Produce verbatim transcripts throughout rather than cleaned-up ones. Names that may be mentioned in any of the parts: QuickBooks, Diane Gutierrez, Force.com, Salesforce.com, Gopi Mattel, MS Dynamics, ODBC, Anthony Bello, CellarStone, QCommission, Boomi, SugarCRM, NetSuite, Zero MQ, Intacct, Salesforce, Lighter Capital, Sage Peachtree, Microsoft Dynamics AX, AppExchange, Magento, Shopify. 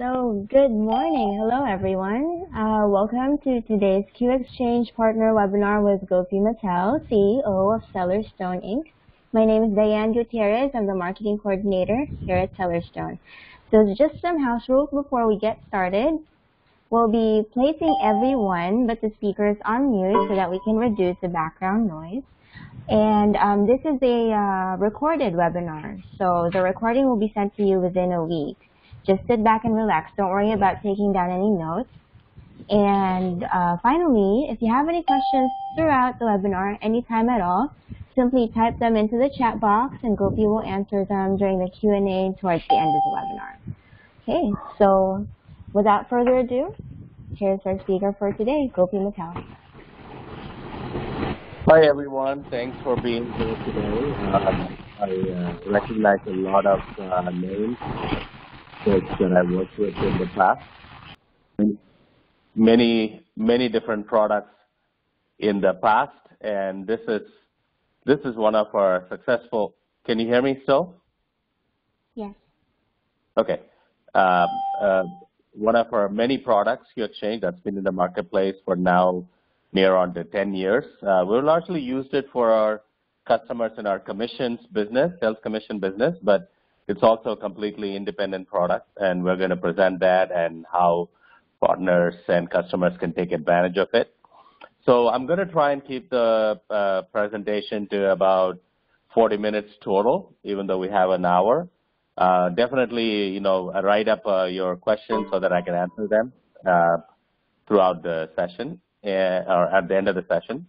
So good morning. Hello, everyone. Uh, welcome to today's QXchange Partner Webinar with Gopi Mattel, C E O of CellarStone, Incorporated. My name is Diane Gutierrez. I'm the Marketing Coordinator here at CellarStone. So just some house rules before we get started. We'll be placing everyone but the speakers on mute so that we can reduce the background noise. And um, this is a uh, recorded webinar, so the recording will be sent to you within a week. Just sit back and relax. Don't worry about taking down any notes. And uh, finally, if you have any questions throughout the webinar, anytime at all, simply type them into the chat box and Gopi will answer them during the Q and A towards the end of the webinar. Okay, so without further ado, here's our speaker for today, Gopi Mattel. Hi, everyone. Thanks for being here today. Uh, I uh, recognize a lot of uh, names that I worked with in the past. Many, many different products in the past, and this is this is one of our successful. Can you hear me still? Yes. Okay. Uh, uh, one of our many products, QXchange, that's been in the marketplace for now near on to ten years. Uh, we've largely used it for our customers in our commissions business, sales commission business, but it's also a completely independent product, and we're going to present that and how partners and customers can take advantage of it. So I'm going to try and keep the uh, presentation to about forty minutes total, even though we have an hour. Uh, definitely, you know, write up uh, your questions so that I can answer them uh, throughout the session uh, or at the end of the session.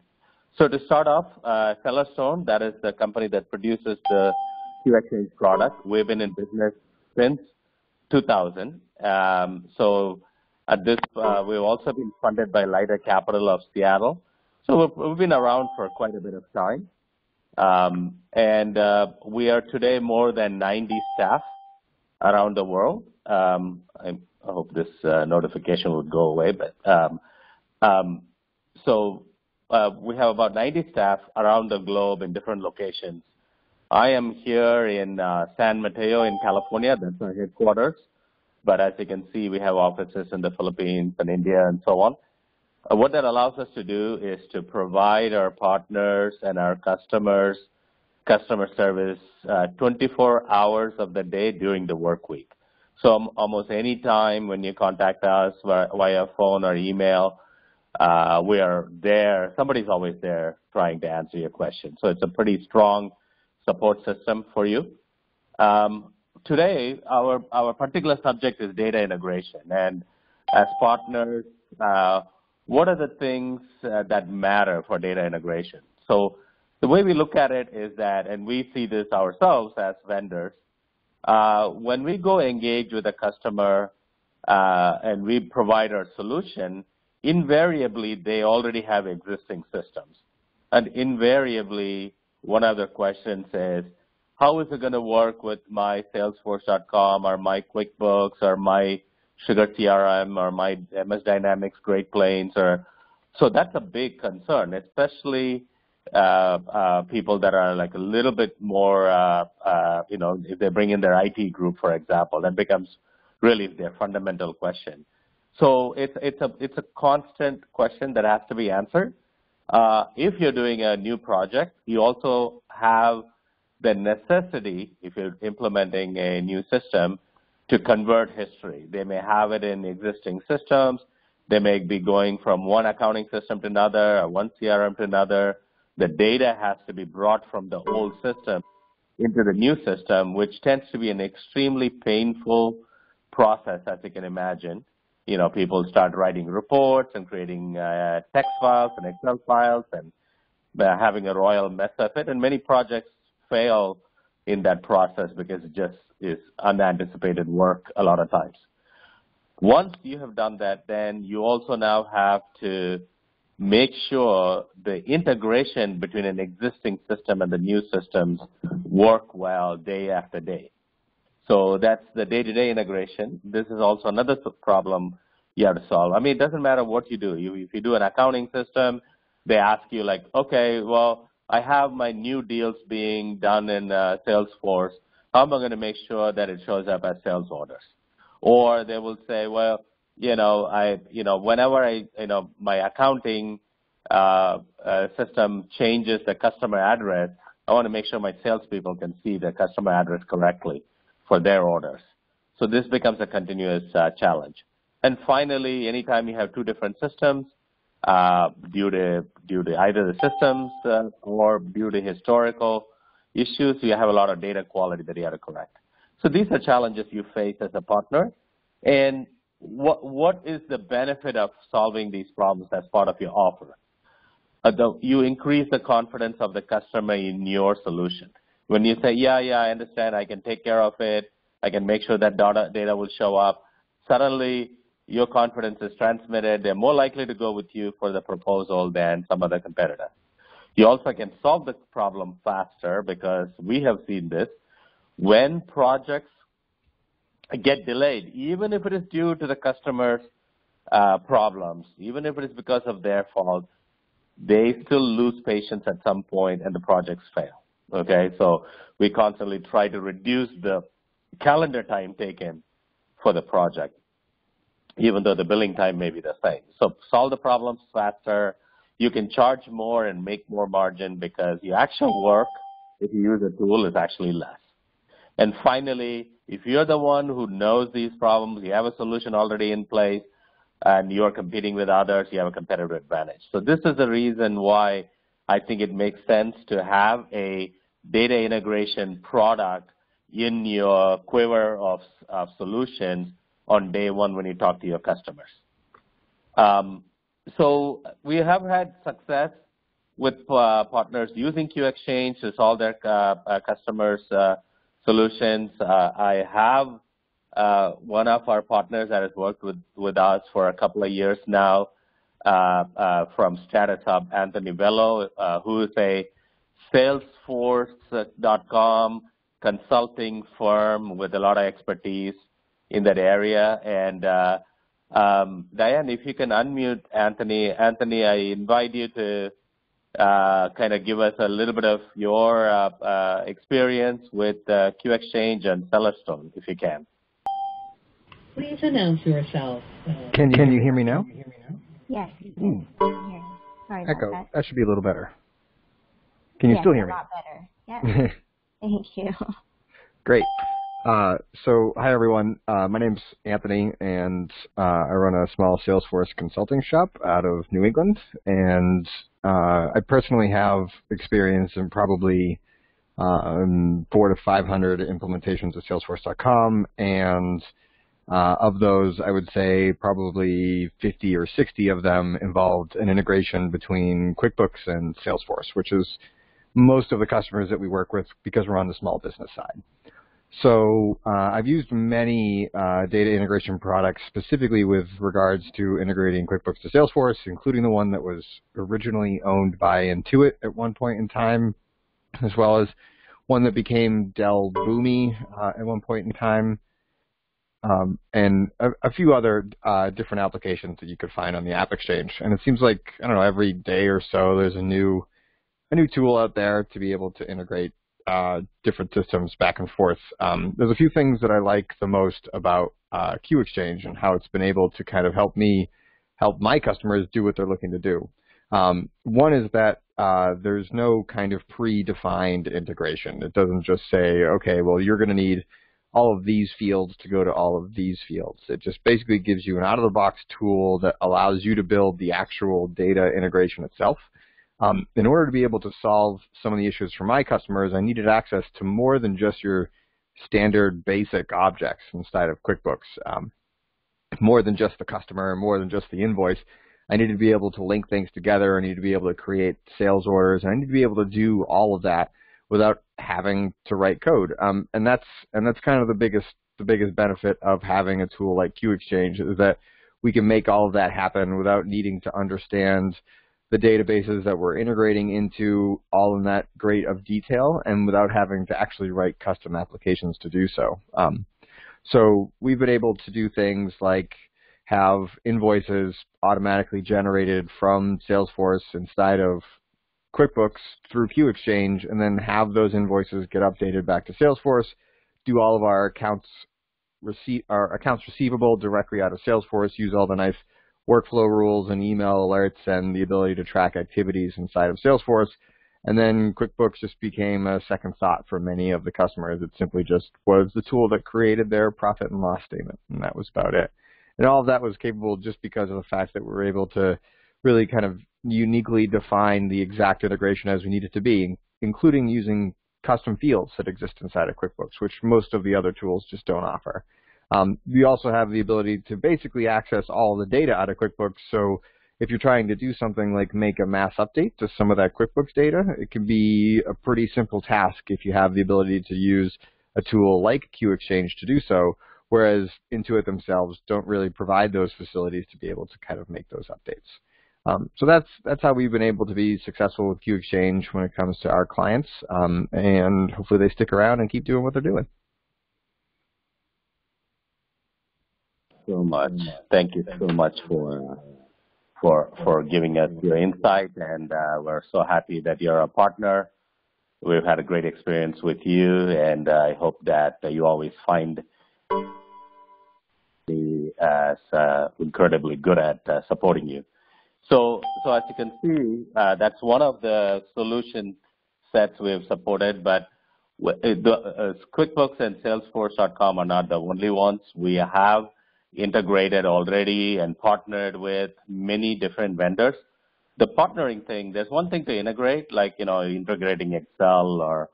So to start off, uh, CellarStone, that is the company that produces the QXchange product. We've been in business since two thousand. Um, so at this, uh, we've also been funded by Lighter Capital of Seattle. So we've, we've been around for quite a bit of time. Um, and uh, we are today more than ninety staff around the world. Um, I hope this uh, notification would go away. But um, um, so uh, we have about ninety staff around the globe in different locations. I am here in uh, San Mateo in California. That's our headquarters. But as you can see, we have offices in the Philippines and India and so on. Uh, what that allows us to do is to provide our partners and our customers customer service uh, twenty-four hours of the day during the work week. So um, almost any time when you contact us via, via phone or email, uh, we are there. Somebody's always there trying to answer your question. So it's a pretty strong support system for you. Um, today, our, our particular subject is data integration. And as partners, uh, what are the things uh, that matter for data integration? So the way we look at it is that, and we see this ourselves as vendors, uh, when we go engage with a customer uh, and we provide our solution, invariably they already have existing systems. And invariably, one of the questions is, how is it going to work with my Salesforce dot com or my QuickBooks or my Sugar C R M or my M S Dynamics Great Plains? Or so that's a big concern, especially uh, uh, people that are like a little bit more, uh, uh, you know, if they bring in their I T group, for example, that becomes really their fundamental question. So it's it's a it's a constant question that has to be answered. Uh, if you're doing a new project, you also have the necessity, if you're implementing a new system, to convert history. They may have it in existing systems. They may be going from one accounting system to another, or one C R M to another. The data has to be brought from the old system into the new system, which tends to be an extremely painful process, as you can imagine. You know, people start writing reports and creating uh, text files and Excel files and uh, having a royal mess of it. And many projects fail in that process because it just is unanticipated work a lot of times. Once you have done that, then you also now have to make sure the integration between an existing system and the new systems work well day after day. So that's the day-to-day integration. This is also another problem you have to solve. I mean, it doesn't matter what you do. You, if you do an accounting system, they ask you like, okay, well, I have my new deals being done in uh, Salesforce. How am I going to make sure that it shows up as sales orders? Or they will say, well, you know, I, you know, whenever I, you know, my accounting uh, uh, system changes the customer address, I want to make sure my salespeople can see the customer address correctly for their orders. So this becomes a continuous uh, challenge. And finally, anytime you have two different systems, uh, due to due to either the systems uh, or due to historical issues, you have a lot of data quality that you have to correct. So these are challenges you face as a partner. And what what is the benefit of solving these problems as part of your offer? Uh, the, you increase the confidence of the customer in your solution. When you say, yeah, yeah, I understand, I can take care of it, I can make sure that data, data will show up, suddenly your confidence is transmitted. They're more likely to go with you for the proposal than some other competitor. You also can solve the problem faster because we have seen this. When projects get delayed, even if it is due to the customer's uh, problems, even if it is because of their fault, they still lose patience at some point and the projects fail, okay? So we constantly try to reduce the calendar time taken for the project, even though the billing time may be the same. So solve the problems faster. You can charge more and make more margin because your actual work, if you use a tool, is actually less. And finally, if you're the one who knows these problems, you have a solution already in place, and you're competing with others, you have a competitive advantage. So this is the reason why I think it makes sense to have a data integration product in your quiver of, of solutions on day one when you talk to your customers. Um, so we have had success with uh, partners using QXchange to solve their uh, uh, customers' uh, solutions. Uh, I have Uh, one of our partners that has worked with, with us for a couple of years now uh, uh, from Status Hub, Anthony Bello, uh, who is a Salesforce dot com consulting firm with a lot of expertise in that area. And uh, um, Diane, if you can unmute Anthony. Anthony, I invite you to uh, kind of give us a little bit of your uh, uh, experience with uh, QXchange and CellarStone, if you can. Please announce yourself. Uh, can you, can you hear me now? Yes. Mm. Yes. Sorry about Echo. That. That should be a little better. Can you yes, still hear me? A lot better. Yeah. Thank you. Great. Uh, so, hi everyone. Uh, my name's Anthony, and uh, I run a small Salesforce consulting shop out of New England. And uh, I personally have experience in probably um, four to five hundred implementations of Salesforce dot com, and Uh, of those, I would say probably fifty or sixty of them involved an integration between QuickBooks and Salesforce, which is most of the customers that we work with because we're on the small business side. So uh, I've used many uh, data integration products specifically with regards to integrating QuickBooks to Salesforce, including the one that was originally owned by Intuit at one point in time, as well as one that became Dell Boomi uh, at one point in time. Um, and a, a few other uh, different applications that you could find on the AppExchange. And it seems like, I don't know, every day or so there's a new a new tool out there to be able to integrate uh, different systems back and forth. Um, there's a few things that I like the most about uh, QXchange and how it's been able to kind of help me help my customers do what they're looking to do. Um, one is that uh, there's no kind of predefined integration. It doesn't just say, okay, well, you're going to need all of these fields to go to all of these fields. It just basically gives you an out-of-the-box tool that allows you to build the actual data integration itself. Um, in order to be able to solve some of the issues for my customers, I needed access to more than just your standard basic objects inside of QuickBooks. Um, more than just the customer, more than just the invoice. I needed to be able to link things together. I needed to be able to create sales orders. And I needed to be able to do all of that without having to write code, um, and that's and that's kind of the biggest the biggest benefit of having a tool like QXchange is that we can make all of that happen without needing to understand the databases that we're integrating into all in that great of detail, and without having to actually write custom applications to do so. Um, so we've been able to do things like have invoices automatically generated from Salesforce inside of QuickBooks through QXchange, and then have those invoices get updated back to Salesforce, do all of our accounts receive our accounts receivable directly out of Salesforce, use all the nice workflow rules and email alerts and the ability to track activities inside of Salesforce. And then QuickBooks just became a second thought for many of the customers. It simply just was the tool that created their profit and loss statement, and that was about it. And all of that was capable just because of the fact that we were able to really kind of uniquely define the exact integration as we need it to be, including using custom fields that exist inside of QuickBooks, which most of the other tools just don't offer. Um, we also have the ability to basically access all the data out of QuickBooks. So if you're trying to do something like make a mass update to some of that QuickBooks data, it can be a pretty simple task if you have the ability to use a tool like QXchange to do so, whereas Intuit themselves don't really provide those facilities to be able to kind of make those updates. Um, so that's that's how we've been able to be successful with QXchange when it comes to our clients, um, and hopefully they stick around and keep doing what they're doing. So much. Thank you so much for for for giving us your insight, and uh, we're so happy that you're a partner. We've had a great experience with you, and I hope that you always find the as uh, incredibly good at uh, supporting you. So, so as you can see, uh, that's one of the solution sets we've supported, but the, uh, QuickBooks and Salesforce dot com are not the only ones. We have integrated already and partnered with many different vendors. The partnering thing, there's one thing to integrate, like, you know, integrating Excel or,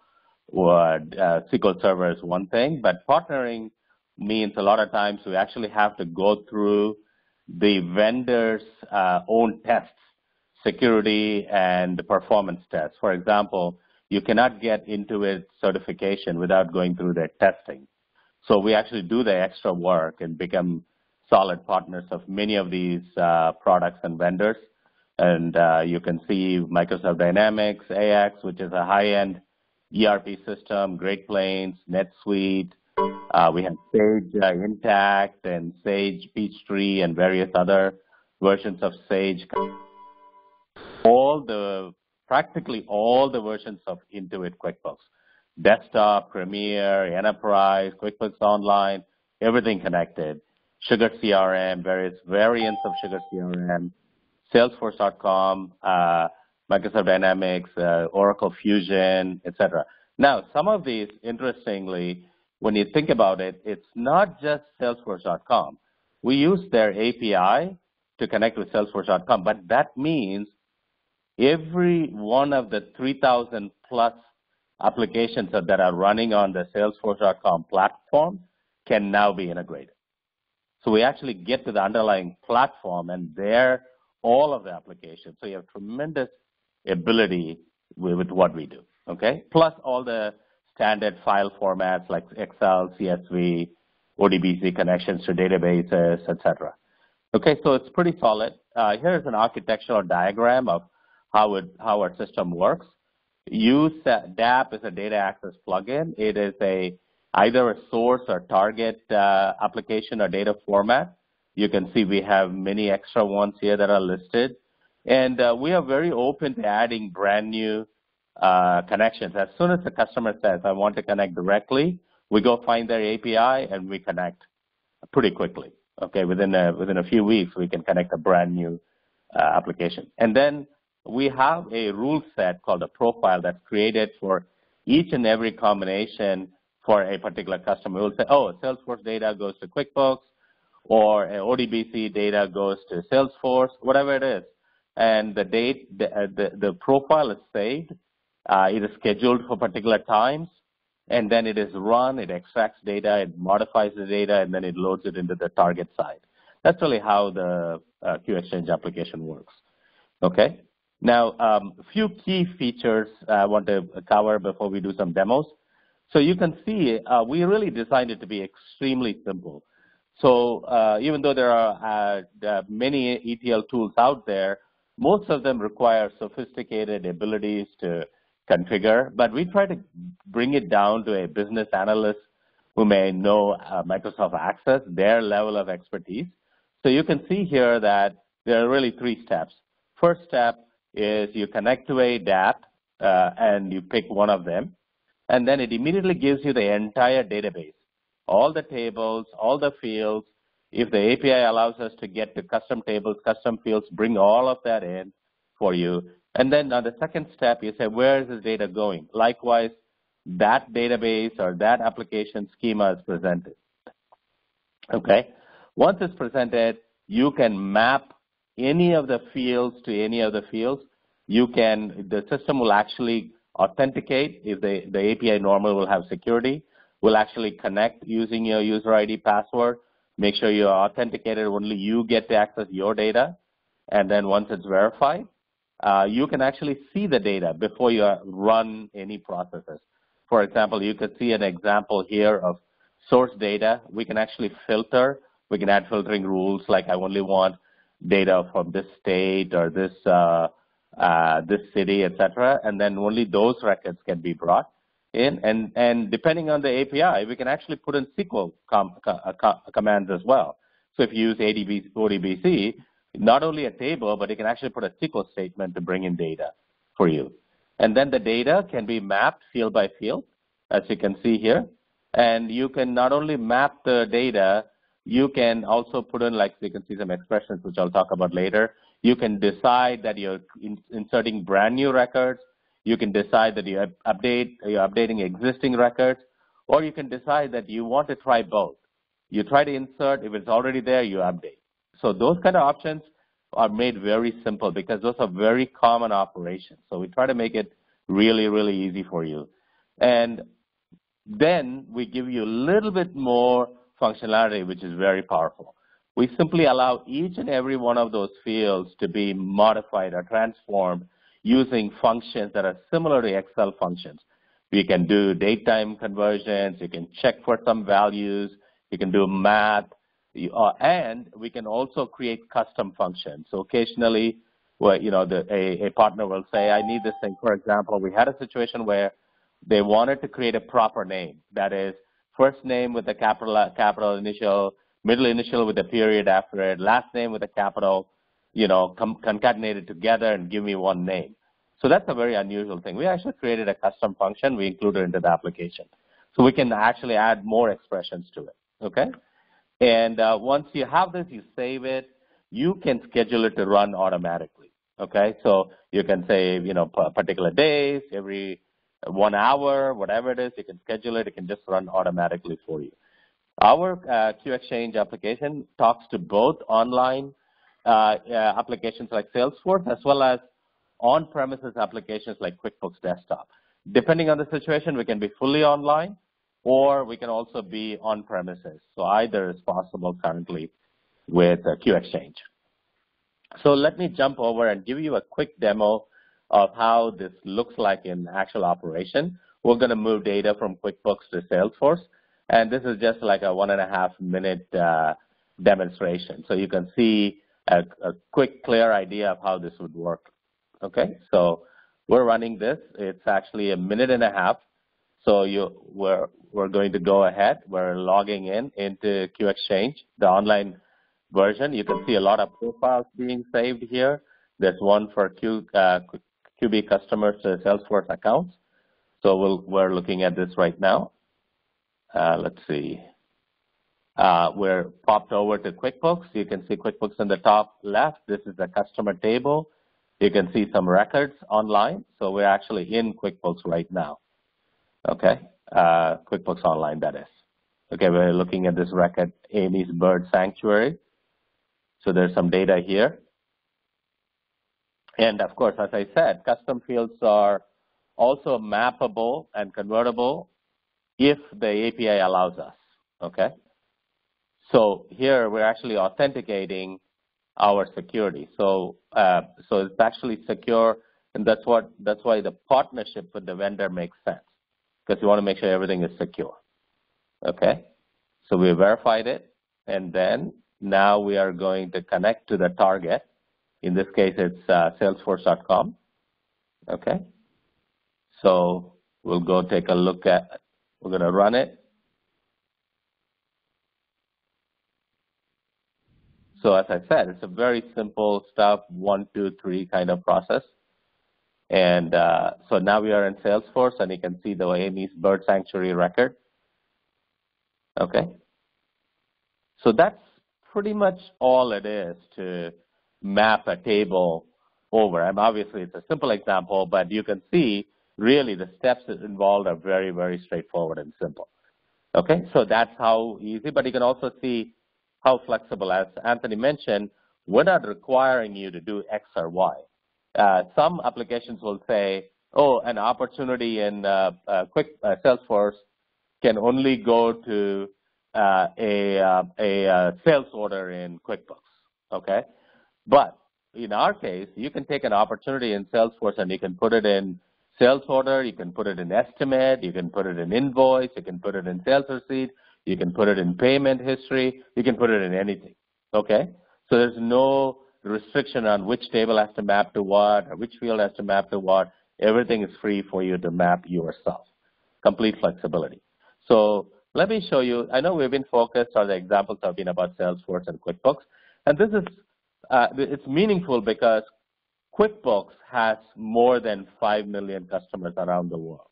or uh, S Q L Server is one thing, but partnering means a lot of times we actually have to go through the vendor's uh, own tests, security and performance tests. For example, you cannot get Intuit certification without going through their testing. So we actually do the extra work and become solid partners of many of these uh, products and vendors. And uh, you can see Microsoft Dynamics A X, which is a high-end E R P system, Great Plains, NetSuite. Uh, we have Sage uh, Intacct and Sage Peachtree and various other versions of Sage. All the, practically all the versions of Intuit QuickBooks. Desktop, Premier, Enterprise, QuickBooks Online, everything connected. Sugar C R M, various variants of Sugar C R M, Salesforce dot com, uh, Microsoft Dynamics, uh, Oracle Fusion, et cetera. Now, some of these, interestingly, when you think about it, it's not just Salesforce dot com. We use their A P I to connect with Salesforce dot com, but that means every one of the three thousand plus applications that are running on the Salesforce dot com platform can now be integrated. So we actually get to the underlying platform and there all of the applications. So you have tremendous ability with what we do, okay? Plus all the standard file formats like Excel, C S V, O D B C connections to databases, et cetera. Okay, so it's pretty solid. Uh, here's an architectural diagram of how it, how our system works. Use D A P is a data access plugin. It is a either a source or target uh, application or data format. You can see we have many extra ones here that are listed, and uh, we are very open to adding brand new Uh, connections. As soon as the customer says, I want to connect directly, we go find their A P I and we connect pretty quickly. Okay, within a, within a few weeks, we can connect a brand new uh, application. And then we have a rule set called a profile that's created for each and every combination for a particular customer. We'll say, oh, Salesforce data goes to QuickBooks, or O D B C data goes to Salesforce, whatever it is. And the date, the, the, the profile is saved. Uh, it is scheduled for particular times, and then it is run, it extracts data, it modifies the data, and then it loads it into the target side. That's really how the uh, QXchange application works, okay? Now, a um, few key features I want to cover before we do some demos. So you can see uh, we really designed it to be extremely simple. So uh, even though there are uh, many E T L tools out there, most of them require sophisticated abilities to configure, but we try to bring it down to a business analyst who may know uh, Microsoft Access, their level of expertise. So you can see here that there are really three steps. First step is you connect to a D A P uh, and you pick one of them, and then it immediately gives you the entire database. all the tables, all the fields. If the A P I allows us to get to custom tables, custom fields, bring all of that in for you. And then on the second step, you say, where is this data going? Likewise, that database or that application schema is presented. Okay? Once it's presented, you can map any of the fields to any of the fields. You can, the system will actually authenticate. If the, the A P I normally will have security, will actually connect using your user I D password. Make sure you're authenticated, only you get to access your data. And then once it's verified, uh, you can actually see the data before you run any processes. For example, you could see an example here of source data. We can actually filter. We can add filtering rules like I only want data from this state or this uh, uh, this city, et cetera. And then only those records can be brought in. And, and depending on the A P I, we can actually put in S Q L com, com, com, commands as well. So if you use A D B, O D B C, not only a table, but you can actually put a S Q L statement to bring in data for you. And then the data can be mapped field by field, as you can see here. And you can not only map the data, you can also put in, like you can see some expressions, which I'll talk about later. You can decide that you're inserting brand new records. You can decide that you update, you're updating existing records, or you can decide that you want to try both. You try to insert, if it's already there, you update. So those kind of options are made very simple because those are very common operations. So we try to make it really, really easy for you. And then we give you a little bit more functionality, which is very powerful. We simply allow each and every one of those fields to be modified or transformed using functions that are similar to Excel functions. We can do date-time conversions, you can check for some values, you can do math, you, uh, and we can also create custom functions. So occasionally, well, you know, the, a, a partner will say, I need this thing. For example, we had a situation where they wanted to create a proper name, that is, first name with a capital, capital initial, middle initial with a period after it, last name with a capital, you know, concatenated together and give me one name. So that's a very unusual thing. We actually created a custom function we included into the application. So we can actually add more expressions to it, okay? And uh, once you have this, you save it. You can schedule it to run automatically, okay? So you can say, you know, particular days, every one hour, whatever it is, you can schedule it. It can just run automatically for you. Our uh, QXchange application talks to both online uh, uh, applications like Salesforce as well as on-premises applications like QuickBooks Desktop. Depending on the situation, we can be fully online or we can also be on-premises. So either is possible currently with uh, QXchange. So let me jump over and give you a quick demo of how this looks like in actual operation. We're going to move data from QuickBooks to Salesforce, and this is just like a one and a half minute uh, demonstration. So you can see a, a quick, clear idea of how this would work. Okay, so we're running this. It's actually a minute and a half. So you, we're, we're going to go ahead. We're logging in into QXchange, the online version. You can see a lot of profiles being saved here. There's one for Q, uh, Q B customers to Salesforce accounts. So we'll, we're looking at this right now. Uh, let's see. Uh, we're popped over to QuickBooks. You can see QuickBooks in the top left. This is the customer table. You can see some records online. So we're actually in QuickBooks right now. Okay, uh, QuickBooks Online, that is. Okay, we're looking at this record, Amy's Bird Sanctuary. So there's some data here. And of course, as I said, custom fields are also mappable and convertible if the A P I allows us, okay? So here we're actually authenticating our security. So uh, so it's actually secure, and that's what that's why the partnership with the vendor makes sense, because you want to make sure everything is secure, okay? So we verified it, and then now we are going to connect to the target. In this case, it's uh, Salesforce dot com, okay? So we'll go take a look at, we're going to run it. So as I said, it's a very simple stuff, one, two, three kind of process. And uh, so now we are in Salesforce, and you can see the Amy's Bird Sanctuary record. Okay. So that's pretty much all it is to map a table over. I'm obviously, it's a simple example, but you can see really the steps involved are very, very straightforward and simple. Okay, so that's how easy, but you can also see how flexible, as Anthony mentioned, we're not requiring you to do X or Y. Uh, some applications will say, oh, an opportunity in uh, uh, Quick uh, Salesforce can only go to uh, a, uh, a uh, sales order in QuickBooks, okay? But in our case, you can take an opportunity in Salesforce and you can put it in sales order, you can put it in estimate, you can put it in invoice, you can put it in sales receipt, you can put it in payment history, you can put it in anything, okay? So there's no restriction on which table has to map to what or which field has to map to what. Everything is free for you to map yourself, complete flexibility. So let me show you. I know we've been focused on the examples I've been about Salesforce and QuickBooks, and this is uh, it's meaningful because QuickBooks has more than five million customers around the world.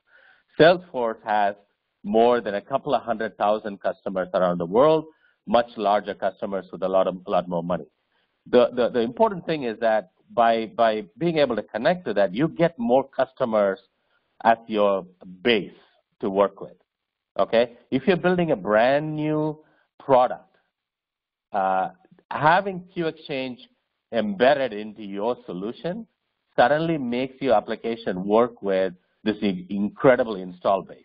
Salesforce has more than a couple of hundred thousand customers around the world, much larger customers with a lot, of, a lot more money. The, the, the important thing is that by, by being able to connect to that, you get more customers at your base to work with, okay? If you're building a brand new product, uh, having QXchange embedded into your solution suddenly makes your application work with this incredible install base,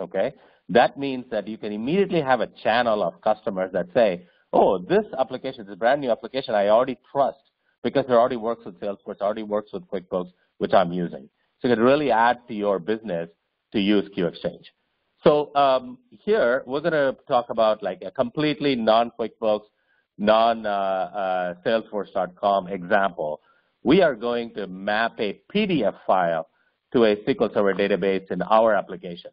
okay? That means that you can immediately have a channel of customers that say, oh, this application, this brand new application, I already trust because it already works with Salesforce, it already works with QuickBooks, which I'm using. So you can really add to your business to use QXchange. So um, here, we're gonna talk about like a completely non-QuickBooks, non-Salesforce dot com uh, uh, example. We are going to map a P D F file to a S Q L Server database in our application.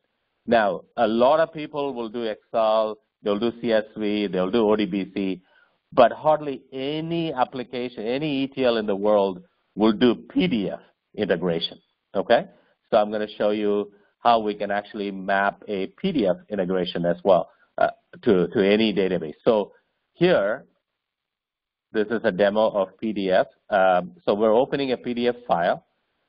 Now, a lot of people will do Excel, they'll do C S V, they'll do O D B C, but hardly any application, any E T L in the world will do P D F integration, okay? So I'm gonna show you how we can actually map a P D F integration as well uh, to, to any database. So here, this is a demo of P D F. Um, so we're opening a P D F file.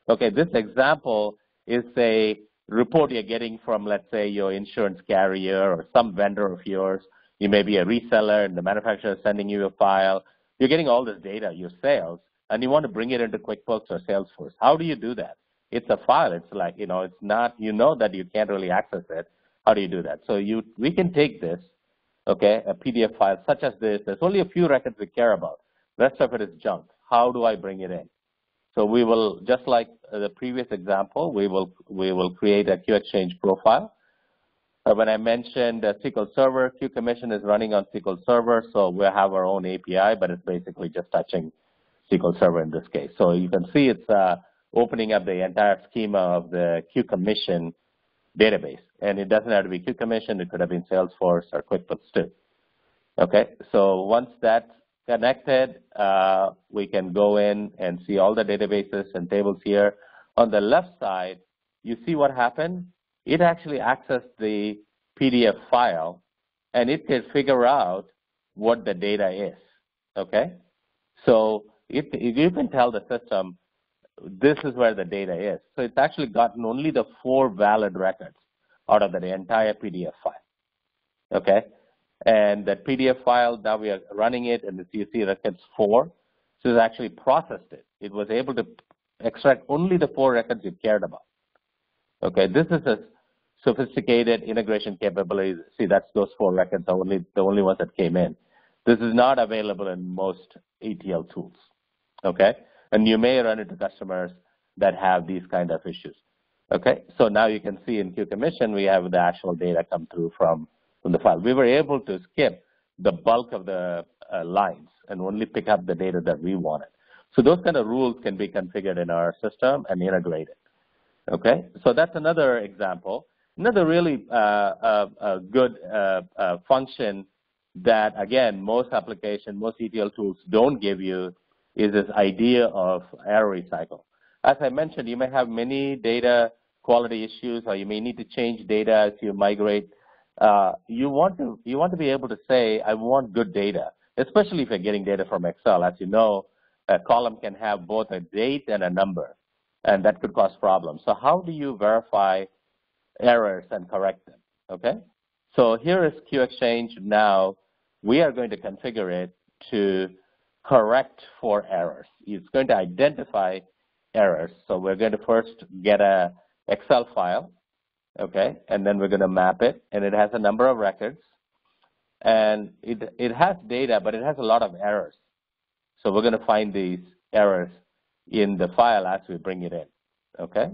Okay, this example is a report you're getting from, let's say, your insurance carrier or some vendor of yours. You may be a reseller and the manufacturer is sending you a file. You're getting all this data, your sales, and you want to bring it into QuickBooks or Salesforce. How do you do that? It's a file. It's like, you know, it's not, you know that you can't really access it. How do you do that? So you, we can take this, okay, a P D F file such as this. There's only a few records we care about. The rest of it is junk. How do I bring it in? So we will, just like the previous example, we will we will create a QXchange profile. Uh, when I mentioned uh, S Q L Server, QCommission is running on S Q L Server, so we'll have our own A P I, but it's basically just touching S Q L Server in this case. So you can see it's uh, opening up the entire schema of the QCommission database. And it doesn't have to be QCommission, it could have been Salesforce or QuickBooks too. Okay, so once that's connected, uh, we can go in and see all the databases and tables here. On the left side, you see what happened? It actually accessed the P D F file and it can figure out what the data is, okay? So it, you can tell the system, this is where the data is. So it's actually gotten only the four valid records out of the entire P D F file, okay? And that P D F file, now we are running it, and you see records four. So it's actually processed it. It was able to extract only the four records you cared about. Okay, this is a sophisticated integration capability. See, that's those four records are only the only ones that came in. This is not available in most E T L tools. Okay, and you may run into customers that have these kind of issues. Okay, so now you can see in QCommission we have the actual data come through from. From the file. We were able to skip the bulk of the uh, lines and only pick up the data that we wanted. So those kind of rules can be configured in our system and integrated. Okay, so that's another example. Another really uh, uh, uh, good uh, uh, function that, again, most applications, most E T L tools don't give you is this idea of error recycle. As I mentioned, you may have many data quality issues or you may need to change data as you migrate uh, you want to you want to be able to say, I want good data, especially if you're getting data from Excel. As you know, a column can have both a date and a number, and that could cause problems. So how do you verify errors and correct them? Okay. So here is QXchange now. We are going to configure it to correct for errors. It's going to identify errors. So we're going to first get a Excel file, okay, and then we're going to map it, and it has a number of records, and it it has data, but it has a lot of errors. So we're going to find these errors in the file as we bring it in, okay.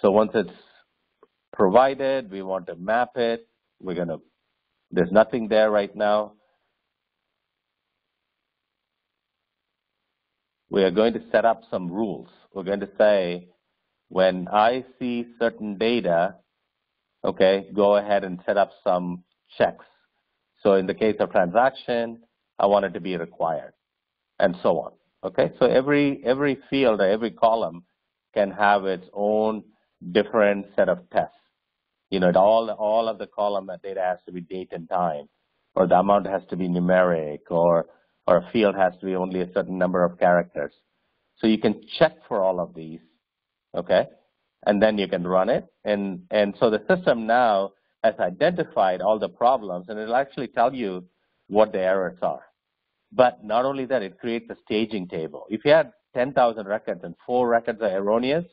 So once it's provided, we want to map it. We're going to, there's nothing there right now. We are going to set up some rules. We're going to say, when I see certain data, okay, go ahead and set up some checks. So in the case of transaction, I want it to be required, and so on, okay. So every, every field or every column can have its own different set of tests. You know, it all all of the column data has to be date and time, or the amount has to be numeric, or or a field has to be only a certain number of characters. So you can check for all of these, okay, and then you can run it, and and so the system now has identified all the problems, and it'll actually tell you what the errors are. But not only that, it creates a staging table. If you had ten thousand records and four records are erroneous,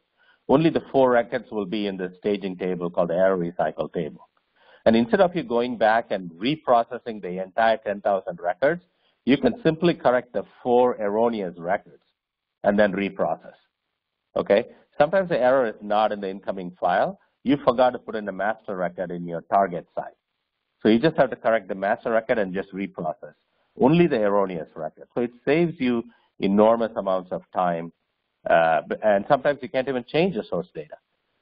only the four records will be in the staging table called the error recycle table. And instead of you going back and reprocessing the entire ten thousand records, you can simply correct the four erroneous records and then reprocess, okay? Sometimes the error is not in the incoming file. You forgot to put in the master record in your target site. So you just have to correct the master record and just reprocess, only the erroneous record. So it saves you enormous amounts of time. Uh, and sometimes you can't even change the source data.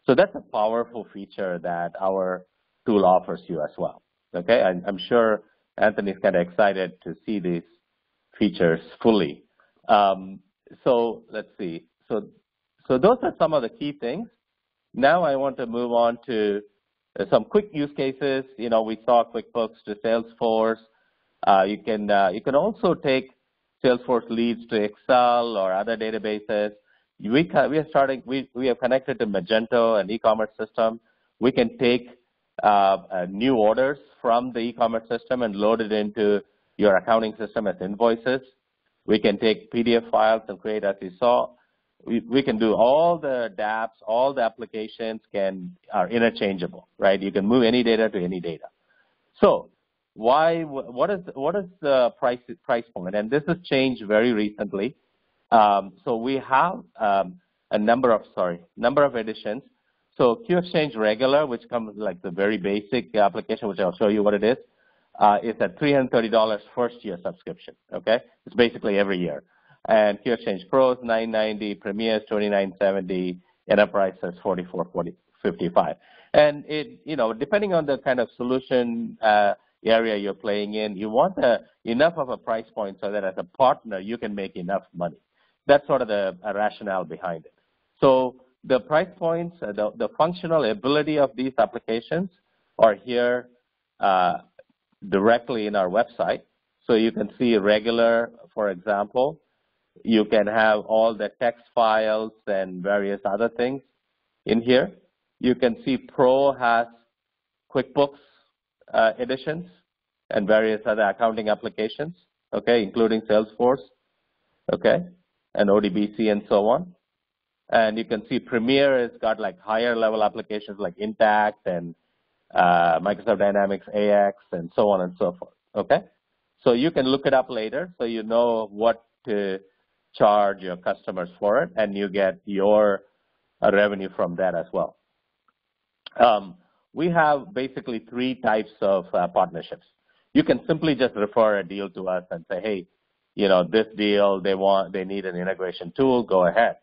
So that's a powerful feature that our tool offers you as well, okay? And I'm sure Anthony's kind of excited to see these features fully. Um, so let's see. So, so those are some of the key things. Now I want to move on to some quick use cases. You know, we saw QuickBooks to Salesforce. Uh, you can, uh, you can also take Salesforce leads to Excel or other databases. We, we are starting. We we have connected to Magento and e-commerce system. We can take uh, uh, new orders from the e-commerce system and load it into your accounting system as invoices. We can take P D F files and create, as you saw. We we can do all the dApps. All the applications can are interchangeable, right? You can move any data to any data. So why? What is what is the price price point? And this has changed very recently. Um, so we have um, a number of, sorry, number of editions. So QXchange Regular, which comes like the very basic application, which I'll show you what it is, uh, is a three hundred thirty dollar first year subscription, okay? It's basically every year. And QXchange Pro is nine ninety, Premier is twenty-nine seventy, Enterprise is forty-four fifty-five. And it, you know, depending on the kind of solution uh, area you're playing in, you want a, enough of a price point so that as a partner, you can make enough money. That's sort of the rationale behind it. So the price points, the, the functional ability of these applications are here uh, directly in our website. So you can see Regular, for example. You can have all the text files and various other things in here. You can see Pro has QuickBooks uh, editions and various other accounting applications, okay, including Salesforce, okay, and O D B C and so on. And you can see Premier has got like higher level applications like Intacct and uh, Microsoft Dynamics A X and so on and so forth, okay? So you can look it up later so you know what to charge your customers for it, and you get your uh, revenue from that as well. Um, we have basically three types of uh, partnerships. You can simply just refer a deal to us and say, hey, you know, this deal, they want, they need an integration tool, go ahead.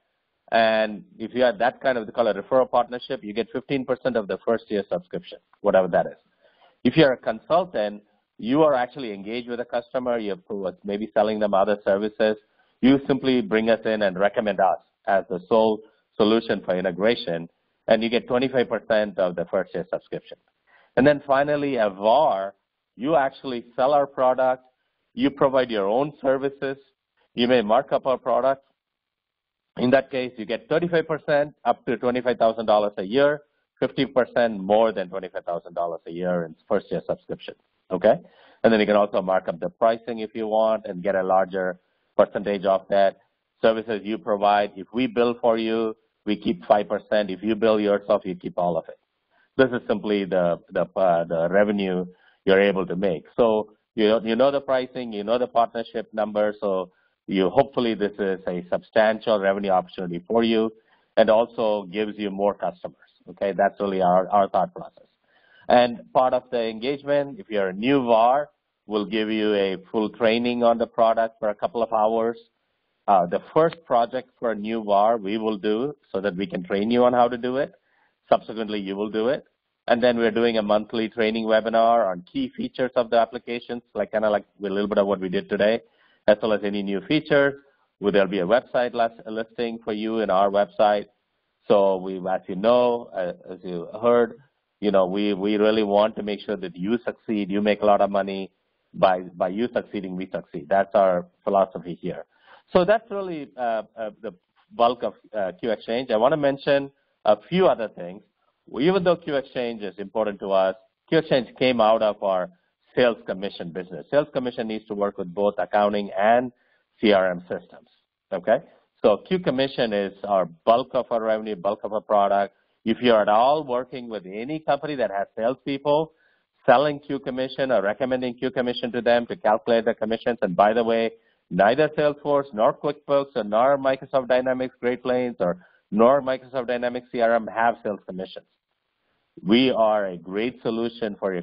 And if you have that kind of, they call it a referral partnership, you get fifteen percent of the first year subscription, whatever that is. If you're a consultant, you are actually engaged with a customer, you're maybe selling them other services, you simply bring us in and recommend us as the sole solution for integration, and you get twenty-five percent of the first year subscription. And then finally, a V A R, you actually sell our product, you provide your own services, you may mark up our product. In that case, you get thirty-five percent up to twenty-five thousand dollars a year, fifty percent more than twenty-five thousand dollars a year in first year subscription, okay? And then you can also mark up the pricing if you want and get a larger percentage of that. Services you provide, if we bill for you, we keep five percent. If you bill yourself, you keep all of it. This is simply the, the, uh, the revenue you're able to make. So you know, you know the pricing, you know the partnership number, so you hopefully this is a substantial revenue opportunity for you and also gives you more customers. Okay, that's really our, our thought process. And part of the engagement, if you're a new V A R, we'll give you a full training on the product for a couple of hours. Uh, the first project for a new V A R we will do so that we can train you on how to do it. Subsequently, you will do it. And then we're doing a monthly training webinar on key features of the applications, like kind of like a little bit of what we did today, as well as any new features. There'll be a website listing for you in our website. So we, as you know, as you heard, you know, we, we really want to make sure that you succeed, you make a lot of money. By, by you succeeding, we succeed. That's our philosophy here. So that's really uh, uh, the bulk of uh, QXchange. I want to mention a few other things. Even though QXchange is important to us, QXchange came out of our sales commission business. Sales commission needs to work with both accounting and C R M systems, okay? So QCommission is our bulk of our revenue, bulk of our product. If you're at all working with any company that has salespeople, selling QCommission or recommending QCommission to them to calculate their commissions. And by the way, neither Salesforce nor QuickBooks or nor Microsoft Dynamics Great Plains or nor Microsoft Dynamics C R M have sales commissions. We are a great solution for your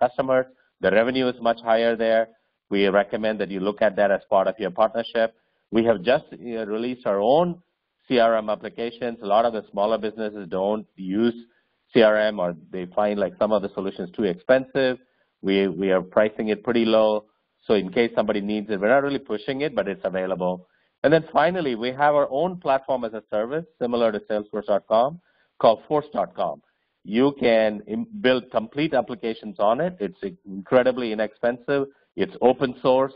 customers. The revenue is much higher there. We recommend that you look at that as part of your partnership. We have just released our own C R M applications. A lot of the smaller businesses don't use C R M, or they find like some of the solutions too expensive. We, we are pricing it pretty low. So in case somebody needs it, we're not really pushing it, but it's available. And then finally, we have our own platform as a service, similar to Salesforce dot com, called Force dot com. You can build complete applications on it. It's incredibly inexpensive. It's open source,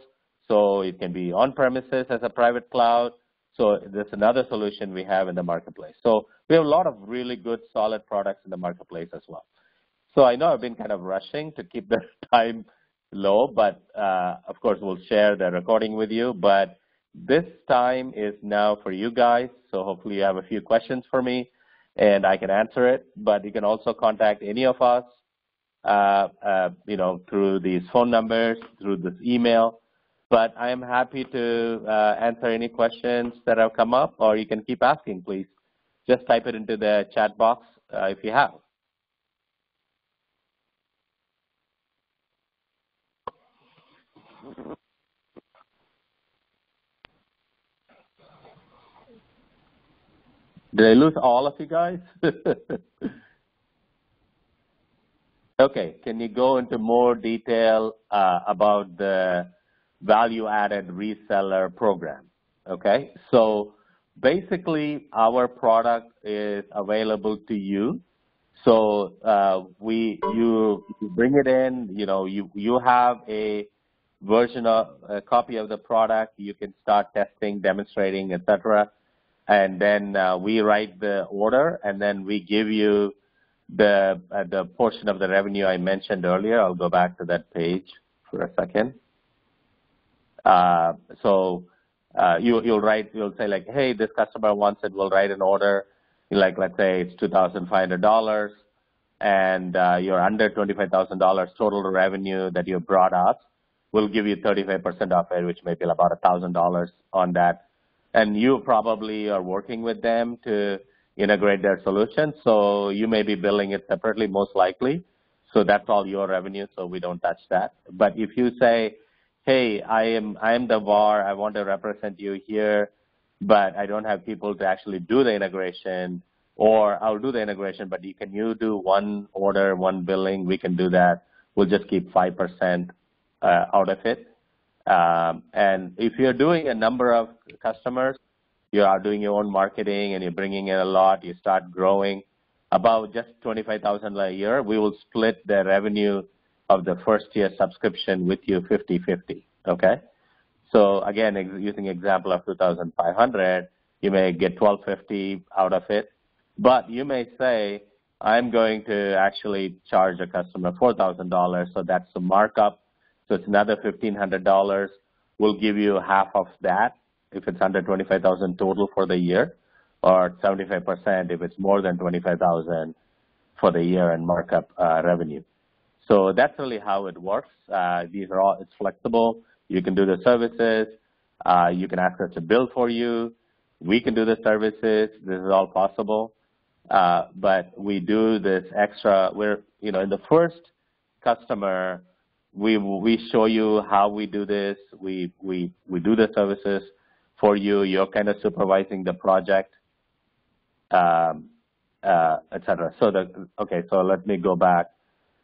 so it can be on-premises as a private cloud. So that's another solution we have in the marketplace. So we have a lot of really good, solid products in the marketplace as well. So I know I've been kind of rushing to keep the time low, but uh, of course we'll share the recording with you. But this time is now for you guys, so hopefully you have a few questions for me, and I can answer it. But you can also contact any of us, uh, uh, you know, through these phone numbers, through this email. But I am happy to uh, answer any questions that have come up, or you can keep asking, please. Just type it into the chat box uh, if you have. Did I lose all of you guys? Okay, can you go into more detail uh, about the value-added reseller program, okay? So basically, our product is available to you. So uh, we, you, you bring it in, you know, you, you have a version of, a copy of the product, you can start testing, demonstrating, et cetera. And then uh, we write the order, and then we give you the, uh, the portion of the revenue I mentioned earlier. I'll go back to that page for a second. Uh, so uh, you, you'll write, you'll say like, hey, this customer wants it, we'll write an order, like let's say it's two thousand five hundred dollars and uh, you're under twenty-five thousand dollars total revenue that you brought up, we'll give you thirty-five percent off it, which may be about one thousand dollars on that. And you probably are working with them to integrate their solution, so you may be billing it separately most likely. So that's all your revenue, so we don't touch that. But if you say, hey, I am I am the V A R, I want to represent you here, but I don't have people to actually do the integration, or I'll do the integration, but you can you do one order, one billing, we can do that. We'll just keep five percent uh, out of it. Um, and if you're doing a number of customers, you are doing your own marketing and you're bringing in a lot, you start growing about just twenty-five thousand dollars a year, we will split the revenue of the first year subscription with you fifty fifty, okay? So again, ex using example of two thousand five hundred, you may get twelve fifty out of it, but you may say, I'm going to actually charge a customer four thousand dollars, so that's the markup, so it's another fifteen hundred dollars. We'll give you half of that if it's under twenty-five thousand dollars total for the year, or seventy-five percent if it's more than twenty-five thousand dollars for the year and markup uh, revenue. So that's really how it works. Uh, these are all, it's flexible. You can do the services. Uh, you can ask us to build for you. We can do the services. This is all possible. Uh, but we do this extra, we're, you know, in the first customer, we we show you how we do this. We, we, we do the services for you. You're kind of supervising the project, um, uh, et cetera. So, the, okay, so let me go back.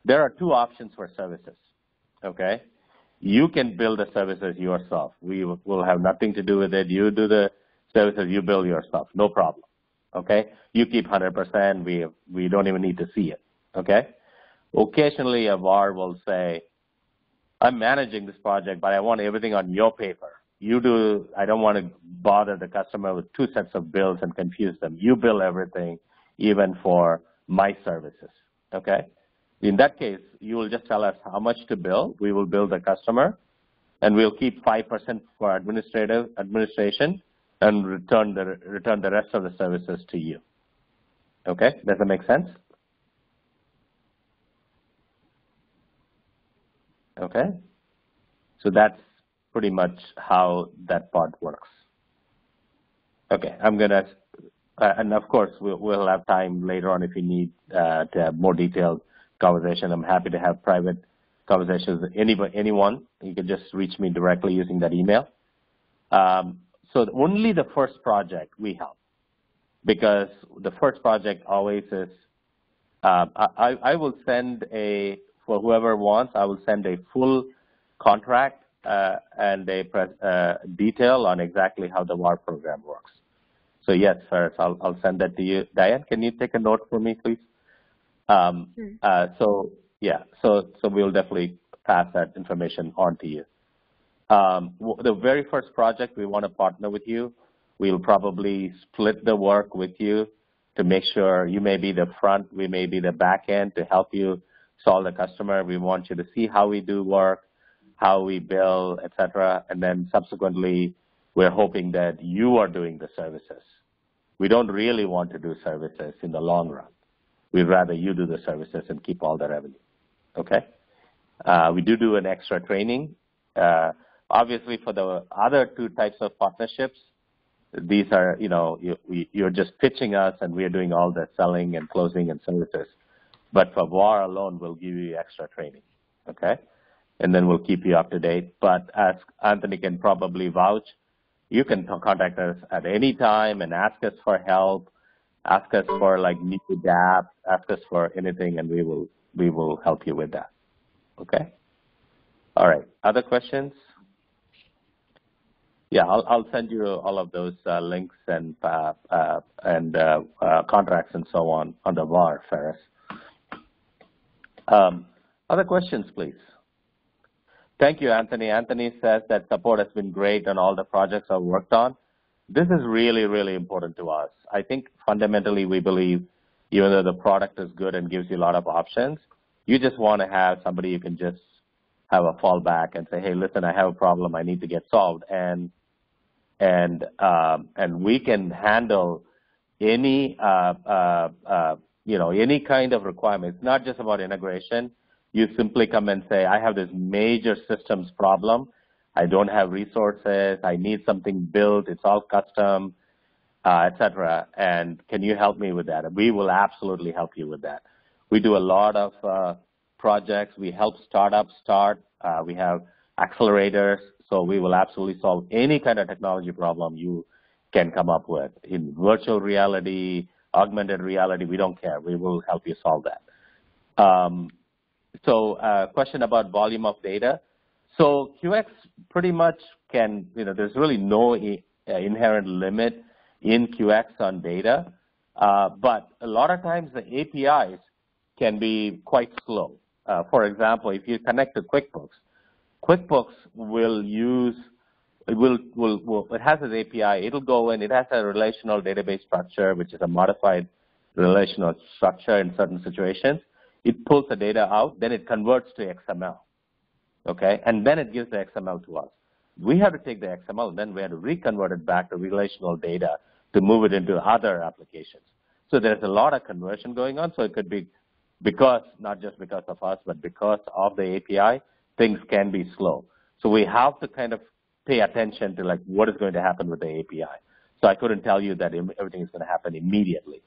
There are two options for services, okay? You can build the services yourself. We will have nothing to do with it. You do the services, you build yourself, no problem, okay? You keep one hundred percent, we, we don't even need to see it, okay? Occasionally, a V A R will say, I'm managing this project, but I want everything on your paper. You do, I don't want to bother the customer with two sets of bills and confuse them. You bill everything, even for my services, okay? In that case, you will just tell us how much to bill. We will bill the customer, and we'll keep five percent for administrative administration and return the, return the rest of the services to you. Okay, does that make sense? Okay, so that's pretty much how that part works. Okay, I'm gonna, uh, and of course, we'll, we'll have time later on if you need uh, to have more detailed conversation. I'm happy to have private conversations with anybody, anyone. You can just reach me directly using that email. Um, so the, only the first project we help, because the first project always is, um, I, I will send a, for whoever wants, I will send a full contract uh, and a press, uh, detail on exactly how the V A R program works. So yes, Ferris, I'll, I'll send that to you. Diane, can you take a note for me, please? Um, uh, so yeah, so so we'll definitely pass that information on to you. Um, the very first project, we want to partner with you. We'll probably split the work with you to make sure you may be the front, we may be the back end to help you solve the customer. We want you to see how we do work, how we bill, et cetera. And then subsequently, we're hoping that you are doing the services. We don't really want to do services in the long run. We'd rather you do the services and keep all the revenue, okay? Uh, we do do an extra training. Uh, obviously, for the other two types of partnerships, these are, you know, you, we, you're just pitching us and we are doing all the selling and closing and services. But for V A R alone, we'll give you extra training, okay? And then we'll keep you up to date. But as Anthony can probably vouch, you can contact us at any time and ask us for help. Ask us for like new dApps, ask us for anything, and we will we will help you with that. Okay. All right. Other questions? Yeah, I'll I'll send you all of those uh, links and uh, uh, and uh, uh, contracts and so on on the V A R, Ferris. Um, other questions, please. Thank you, Anthony. Anthony says that support has been great on all the projects I've worked on. This is really, really important to us. I think fundamentally we believe even though the product is good and gives you a lot of options, you just want to have somebody you can just have a fallback and say, hey, listen, I have a problem I need to get solved. And and um, and we can handle any, uh, uh, uh, you know, any kind of requirement. It's not just about integration. You simply come and say, I have this major systems problem. I don't have resources, I need something built, it's all custom, uh, et cetera, and can you help me with that? We will absolutely help you with that. We do a lot of uh, projects, we help startups start, uh, we have accelerators, so we will absolutely solve any kind of technology problem you can come up with. In virtual reality, augmented reality, we don't care, we will help you solve that. Um, so uh, question about volume of data. So Q X pretty much can, you know, there's really no inherent limit in Q X on data, uh, but a lot of times the A P Is can be quite slow. Uh, for example, if you connect to QuickBooks, QuickBooks will use, it, will, will, will, it has an A P I, it'll go in, it has a relational database structure, which is a modified relational structure in certain situations. It pulls the data out, then it converts to X M L, okay? And then it gives the X M L to us. We have to take the X M L, and then we have to reconvert it back to relational data to move it into other applications. So there's a lot of conversion going on, so it could be because, not just because of us, but because of the A P I, things can be slow. So we have to kind of pay attention to like what is going to happen with the A P I. So I couldn't tell you that everything is going to happen immediately.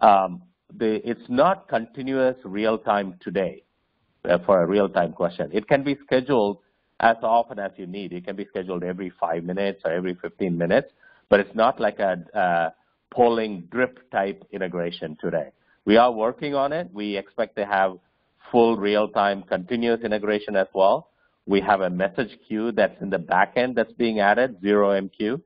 Um, the, it's not continuous real-time today uh, for a real-time question. It can be scheduled as often as you need. It can be scheduled every five minutes or every fifteen minutes, but it's not like a, a polling drip type integration today. We are working on it. We expect to have full real-time continuous integration as well. We have a message queue that's in the back end that's being added, Zero M Q.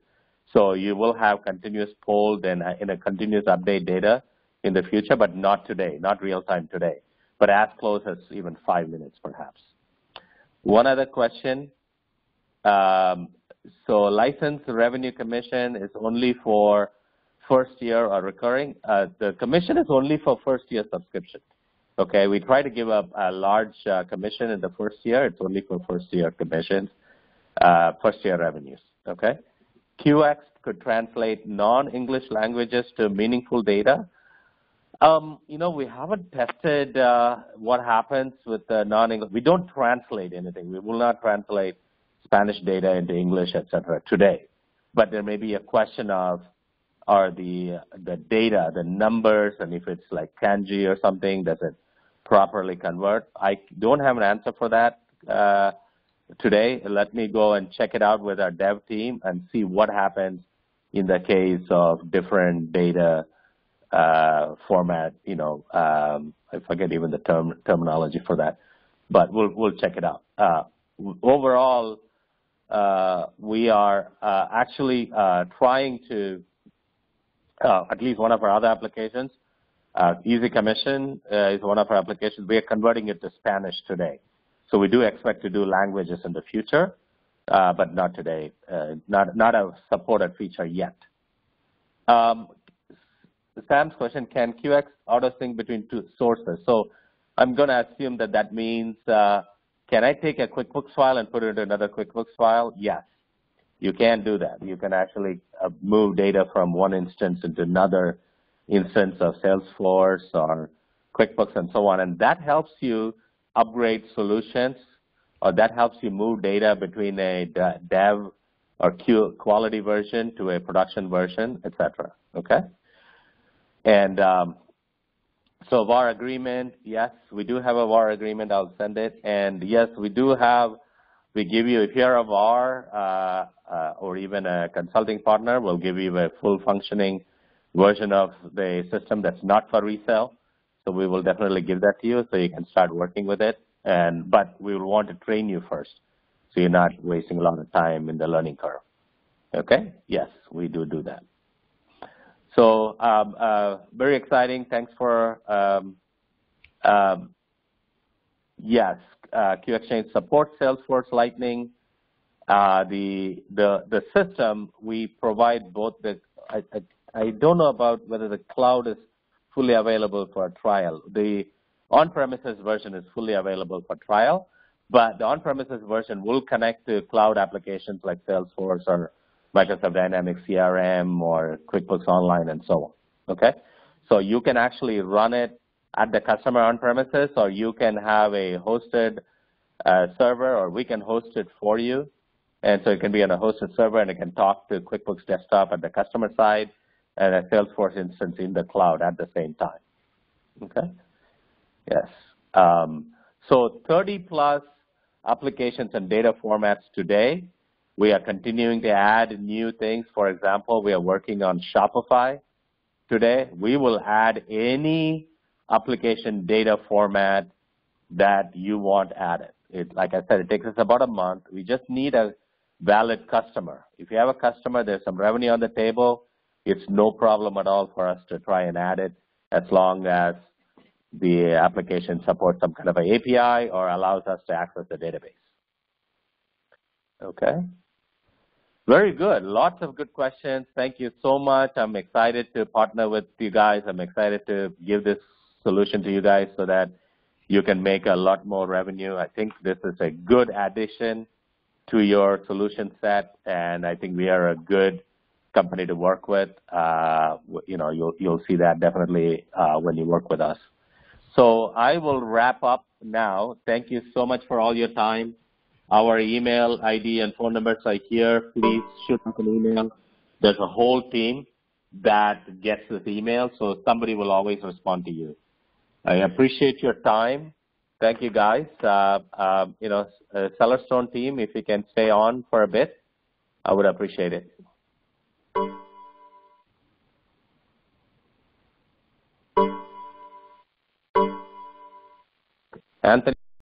So you will have continuous polled and in a continuous update data in the future, but not today, not real-time today, but as close as even five minutes perhaps. One other question. Um, so license revenue commission is only for first year or recurring. Uh, the commission is only for first year subscription. Okay, we try to give up a large uh, commission in the first year. It's only for first year commissions, uh, first year revenues, okay? Q X could translate non-English languages to meaningful data. Um, you know, we haven't tested uh, what happens with the non-English. We don't translate anything. We will not translate Spanish data into English, et cetera, today. But there may be a question of, are the, the data, the numbers, and if it's like kanji or something, does it properly convert? I don't have an answer for that uh, today. Let me go and check it out with our dev team and see what happens in the case of different data Uh, format, you know, um, I forget even the term terminology for that, but we'll we'll check it out. Uh, overall, uh, we are uh, actually uh, trying to uh, at least one of our other applications, uh, Easy Commission uh, is one of our applications. We are converting it to Spanish today, so we do expect to do languages in the future, uh, but not today, uh, not not a supported feature yet. Um, Sam's question, can Q X auto-sync between two sources? So I'm going to assume that that means, uh, can I take a QuickBooks file and put it into another QuickBooks file? Yes, you can do that. You can actually uh, move data from one instance into another instance of Salesforce or QuickBooks and so on, and that helps you upgrade solutions, or that helps you move data between a dev or Q quality version to a production version, et cetera, okay? And um, so V A R agreement, yes, we do have a V A R agreement. I'll send it. And yes, we do have, we give you, if you're a V A R uh, uh, or even a consulting partner, we'll give you a full functioning version of the system that's not for resale. So we will definitely give that to you so you can start working with it. And but we will want to train you first so you're not wasting a lot of time in the learning curve. Okay? Yes, we do do that. So um, uh, very exciting. Thanks for, um, um, yes, uh, QXchange supports Salesforce Lightning. Uh, the, the, the system, we provide both the, I, I, I don't know about whether the cloud is fully available for trial. The on-premises version is fully available for trial, but the on-premises version will connect to cloud applications like Salesforce or Microsoft Dynamics C R M or QuickBooks Online and so on, okay? So you can actually run it at the customer on-premises, or you can have a hosted uh, server, or we can host it for you. And so it can be on a hosted server, and it can talk to QuickBooks Desktop at the customer side and a Salesforce instance in the cloud at the same time, okay? Yes. Um, so thirty plus applications and data formats today. We are continuing to add new things. For example, we are working on Shopify today. We will add any application data format that you want added. It, like I said, it takes us about a month. We just need a valid customer. If you have a customer, there's some revenue on the table. it's no problem at all for us to try and add it as long as the application supports some kind of an A P I or allows us to access the database. Okay. Very good. Lots of good questions. Thank you so much. I'm excited to partner with you guys. I'm excited to give this solution to you guys so that you can make a lot more revenue. I think this is a good addition to your solution set, and I think we are a good company to work with. Uh, you know, you'll, you'll see that definitely uh, when you work with us. So I will wrap up now. Thank you so much for all your time. Our email I D and phone numbers are here. Please shoot us an email. There's a whole team that gets this email, so somebody will always respond to you. I appreciate your time. Thank you, guys. Uh, uh, you know, uh, Cellarstone team, if you can stay on for a bit, I would appreciate it. Anthony.